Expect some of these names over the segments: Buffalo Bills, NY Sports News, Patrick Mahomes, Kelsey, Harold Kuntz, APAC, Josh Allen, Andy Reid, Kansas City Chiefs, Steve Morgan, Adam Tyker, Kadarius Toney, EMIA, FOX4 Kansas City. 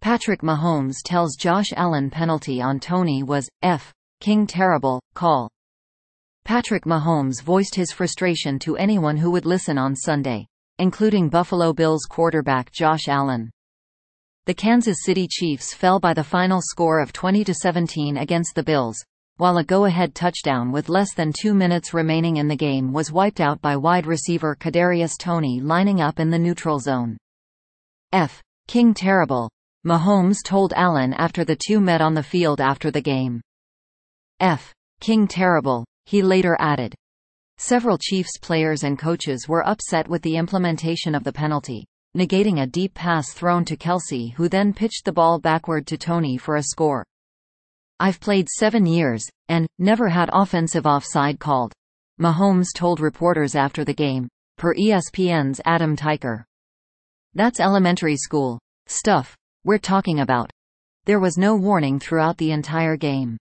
Patrick Mahomes tells Josh Allen penalty on Toney was, King terrible, call. Patrick Mahomes voiced his frustration to anyone who would listen on Sunday, including Buffalo Bills quarterback Josh Allen. The Kansas City Chiefs fell by the final score of 20-17 against the Bills, while a go-ahead touchdown with less than 2 minutes remaining in the game was wiped out by wide receiver Kadarius Toney lining up in the neutral zone. King terrible, Mahomes told Allen after the two met on the field after the game. King terrible, he later added. Several Chiefs players and coaches were upset with the implementation of the penalty, negating a deep pass thrown to Kelsey, who then pitched the ball backward to Toney for a score. "I've played 7 years, and never had offensive offside called," Mahomes told reporters after the game, per ESPN's Adam Tyker. "That's elementary school stuff we're talking about. There was no warning throughout the entire game.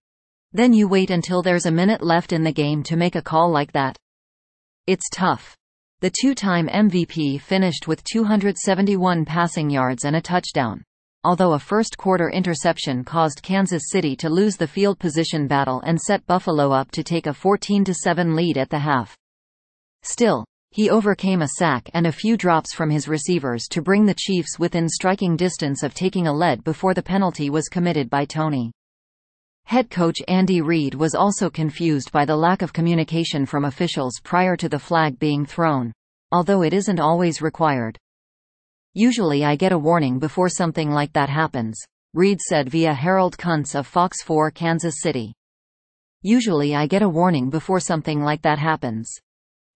Then you wait until there's a minute left in the game to make a call like that. It's tough." The two-time MVP finished with 271 passing yards and a touchdown, although a first-quarter interception caused Kansas City to lose the field position battle and set Buffalo up to take a 14-7 lead at the half. Still, he overcame a sack and a few drops from his receivers to bring the Chiefs within striking distance of taking a lead before the penalty was committed by Toney. Head coach Andy Reid was also confused by the lack of communication from officials prior to the flag being thrown, although it isn't always required. "Usually I get a warning before something like that happens," Reid said via Harold Kuntz of FOX4 Kansas City. "Usually I get a warning before something like that happens."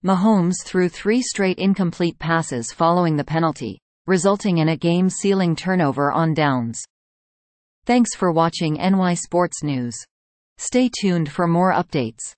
Mahomes threw 3 straight incomplete passes following the penalty, resulting in a game-sealing turnover on downs. Thanks for watching NY Sports News. Stay tuned for more updates.